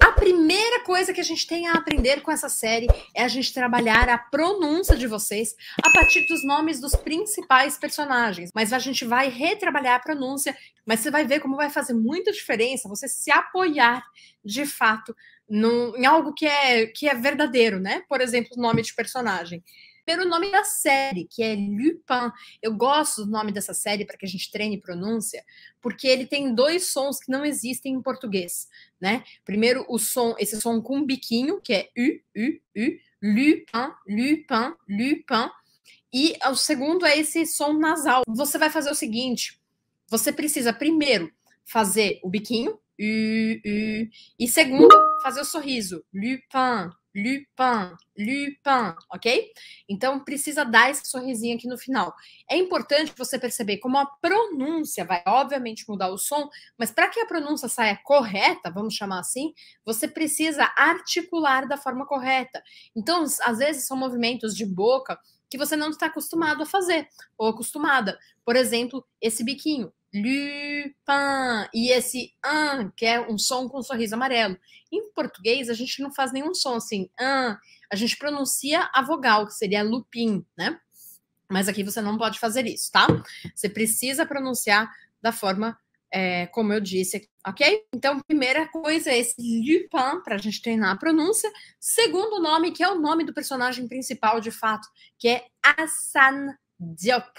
A primeira coisa que a gente tem a aprender com essa série é a gente trabalhar a pronúncia de vocês a partir dos nomes dos principais personagens. Mas a gente vai retrabalhar a pronúncia, mas você vai ver como vai fazer muita diferença você se apoiar, de fato, em algo que é verdadeiro, né? Por exemplo, o nome de personagem. Pelo nome da série, que é Lupin. Eu gosto do nome dessa série para que a gente treine pronúncia, porque ele tem dois sons que não existem em português, né? Primeiro, esse som com um biquinho, que é U, Lupin, Lupin, Lupin. E o segundo é esse som nasal. Você vai fazer o seguinte, você precisa primeiro fazer o biquinho, U, e segundo, fazer o sorriso, Lupin. Lupin, Lupin, ok? Então, precisa dar esse sorrisinho aqui no final. É importante você perceber como a pronúncia vai, obviamente, mudar o som, mas para que a pronúncia saia correta, vamos chamar assim, você precisa articular da forma correta. Então, às vezes, são movimentos de boca que você não está acostumado a fazer, ou acostumada. Por exemplo, esse biquinho. Lupin, e esse an, que é um som com um sorriso amarelo. Em português, a gente não faz nenhum som assim, an. A gente pronuncia a vogal, que seria Lupin, né? Mas aqui você não pode fazer isso, tá? Você precisa pronunciar da forma como eu disse aqui, ok? Então, primeira coisa é esse Lupin, para a gente treinar a pronúncia. Segundo nome, que é o nome do personagem principal, de fato, que é Assane Diop.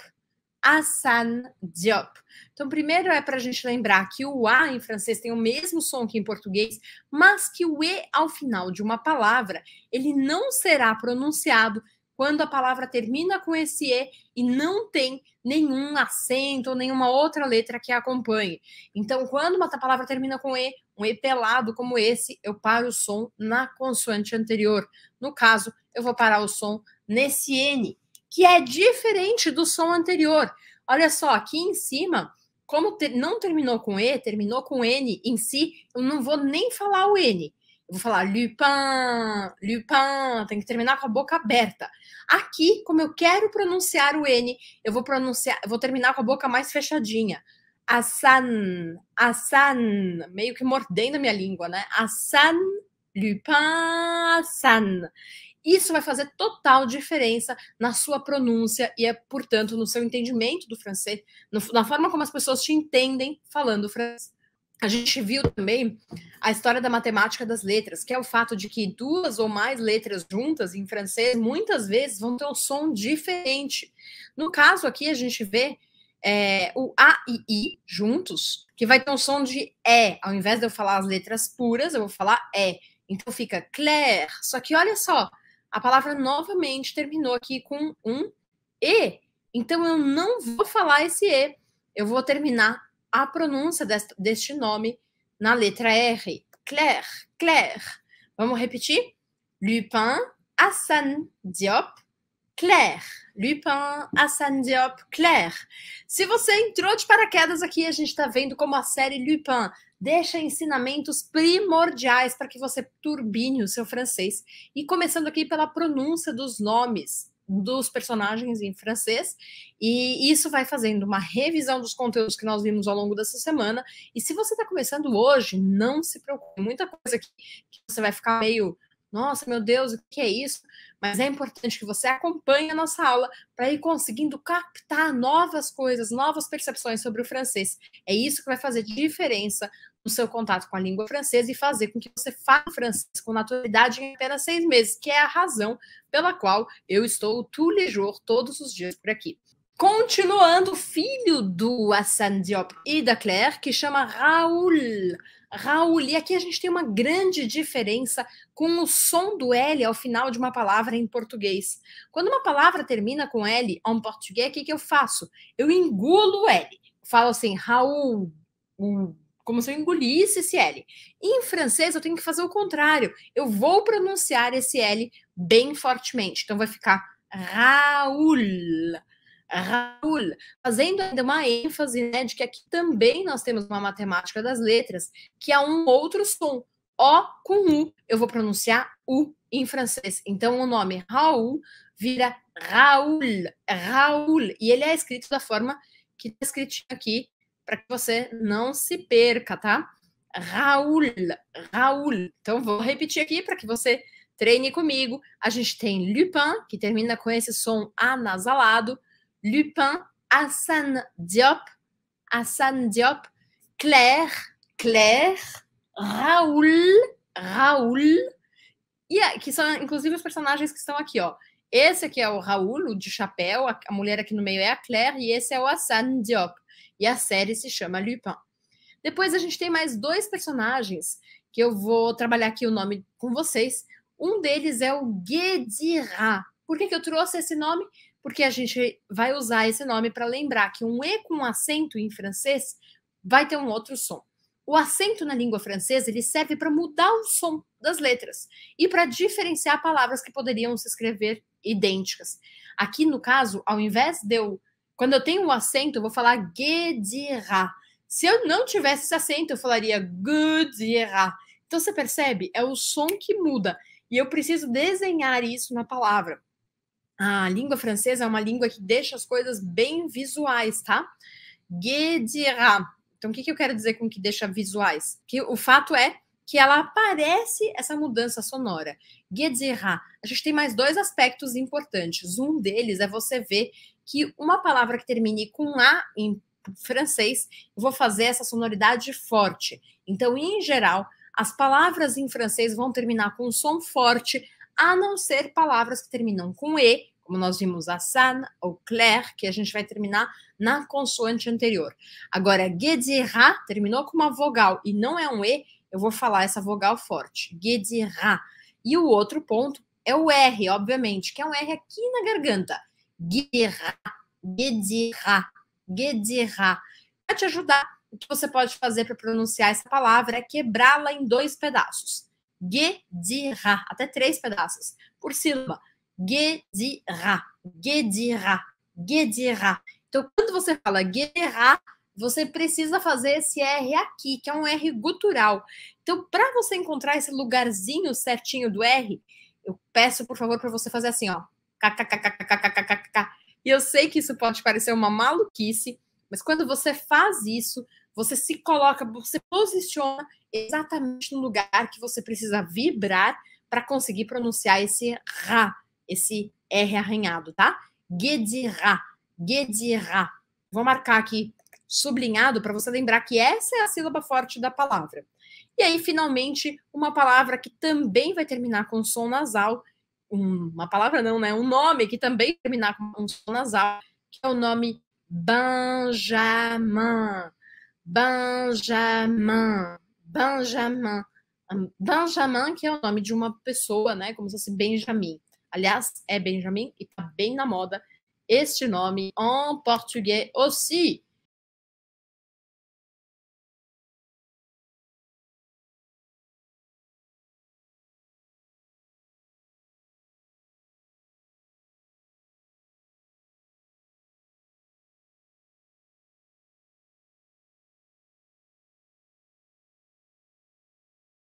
Assane Diop. Então, primeiro é para a gente lembrar que o A em francês tem o mesmo som que em português, mas que o E ao final de uma palavra, ele não será pronunciado quando a palavra termina com esse E e não tem nenhum acento ou nenhuma outra letra que a acompanhe. Então, quando uma palavra termina com E, um E pelado como esse, eu paro o som na consoante anterior. No caso, eu vou parar o som nesse N, que é diferente do som anterior. Olha só, aqui em cima, como não terminou com E, terminou com N em si, eu não vou nem falar o N. Eu vou falar Lupin, Lupin, tem que terminar com a boca aberta. Aqui, como eu quero pronunciar o N, eu vou terminar com a boca mais fechadinha. Assane, Assane, meio que mordendo a minha língua, né? Assane, Lupin, Assane. Isso vai fazer total diferença na sua pronúncia e, portanto, no seu entendimento do francês, na forma como as pessoas te entendem falando francês. A gente viu também a história da matemática das letras, que é o fato de que duas ou mais letras juntas em francês muitas vezes vão ter um som diferente. No caso aqui, a gente vê o A e I juntos, que vai ter um som de E. Ao invés de eu falar as letras puras, eu vou falar E. Então fica Claire. Só que olha só, a palavra novamente terminou aqui com um E. Então, eu não vou falar esse E. Eu vou terminar a pronúncia deste nome na letra R. Claire, Claire. Vamos repetir? Lupin, Assane Diop, Claire. Lupin, Assane Diop, Claire. Se você entrou de paraquedas aqui, a gente está vendo como a série Lupin deixa ensinamentos primordiais para que você turbine o seu francês. E começando aqui pela pronúncia dos nomes dos personagens em francês. E isso vai fazendo uma revisão dos conteúdos que nós vimos ao longo dessa semana. E se você está começando hoje, não se preocupe. Muita coisa aqui que você vai ficar meio... Nossa, meu Deus, o que é isso? Mas é importante que você acompanhe a nossa aula para ir conseguindo captar novas coisas, novas percepções sobre o francês. É isso que vai fazer diferença no seu contato com a língua francesa e fazer com que você fale francês com naturalidade em apenas 6 meses, que é a razão pela qual eu estou todos os dias por aqui. Continuando, o filho do Assane Diop e da Claire, que chama Raoul. Raoul, e aqui a gente tem uma grande diferença com o som do L ao final de uma palavra em português. Quando uma palavra termina com L em português, o que eu faço? Eu engulo o L. Falo assim, Raoul, como se eu engolisse esse L. Em francês, eu tenho que fazer o contrário. Eu vou pronunciar esse L bem fortemente. Então, vai ficar Raoul. Raoul, fazendo ainda uma ênfase, né, de que aqui também nós temos uma matemática das letras, que é um outro som, O com U, eu vou pronunciar U em francês, então o nome Raoul vira Raoul, Raoul, e ele é escrito da forma que está escrito aqui, para que você não se perca, tá? Raoul. Então, vou repetir aqui para que você treine comigo. A gente tem Lupin, que termina com esse som anasalado. Lupin, Assane Diop, Claire, Raoul. E que são, inclusive, os personagens que estão aqui, ó. Esse aqui é o Raoul, o de chapéu, a mulher aqui no meio é a Claire, e esse é o Assane Diop. E a série se chama Lupin. Depois a gente tem mais dois personagens que eu vou trabalhar aqui o nome com vocês. Um deles é o Guédira. Por que eu trouxe esse nome? Porque a gente vai usar esse nome para lembrar que um E com um acento em francês vai ter um outro som. O acento na língua francesa ele serve para mudar o som das letras e para diferenciar palavras que poderiam se escrever idênticas. Aqui, no caso, ao invés de eu... Quando eu tenho um acento, eu vou falar Guédira. Se eu não tivesse esse acento, eu falaria Guédira. Então, você percebe? É o som que muda. E eu preciso desenhar isso na palavra. A língua francesa é uma língua que deixa as coisas bem visuais, tá? Guédira. Então, o que eu quero dizer com que deixa visuais? Que o fato é que ela aparece essa mudança sonora. Guédira. A gente tem mais dois aspectos importantes. Um deles é você ver que uma palavra que termine com A em francês, eu vou fazer essa sonoridade forte. Então, em geral, as palavras em francês vão terminar com um som forte, a não ser palavras que terminam com E, como nós vimos Assane ou Claire, que a gente vai terminar na consoante anterior. Agora, Guédira terminou com uma vogal e não é um E, eu vou falar essa vogal forte. Guédira. E o outro ponto é o R, obviamente, que é um R aqui na garganta. Guédira, Guédira, Guédira. Para te ajudar, o que você pode fazer para pronunciar essa palavra é quebrá-la em 2 pedaços. Guédira, até 3 pedaços por sílaba. Guédira, Guédira, Guédira. Então, quando você fala Guédira, você precisa fazer esse R aqui, que é um R gutural. Então, para você encontrar esse lugarzinho certinho do R, eu peço, por favor, para você fazer assim, ó. E eu sei que isso pode parecer uma maluquice, mas quando você faz isso, você se coloca, você posiciona exatamente no lugar que você precisa vibrar para conseguir pronunciar esse ra, esse R arranhado, tá? Guédira, Guédira. Vou marcar aqui sublinhado para você lembrar que essa é a sílaba forte da palavra. E aí, finalmente, uma palavra que também vai terminar com som nasal, uma palavra não, né? Um nome que também terminar com um som nasal, que é o nome Benjamin. Benjamin. Benjamin. Benjamin, que é o nome de uma pessoa, né? Como se fosse Benjamin. Aliás, é Benjamin e tá bem na moda este nome em português aussi.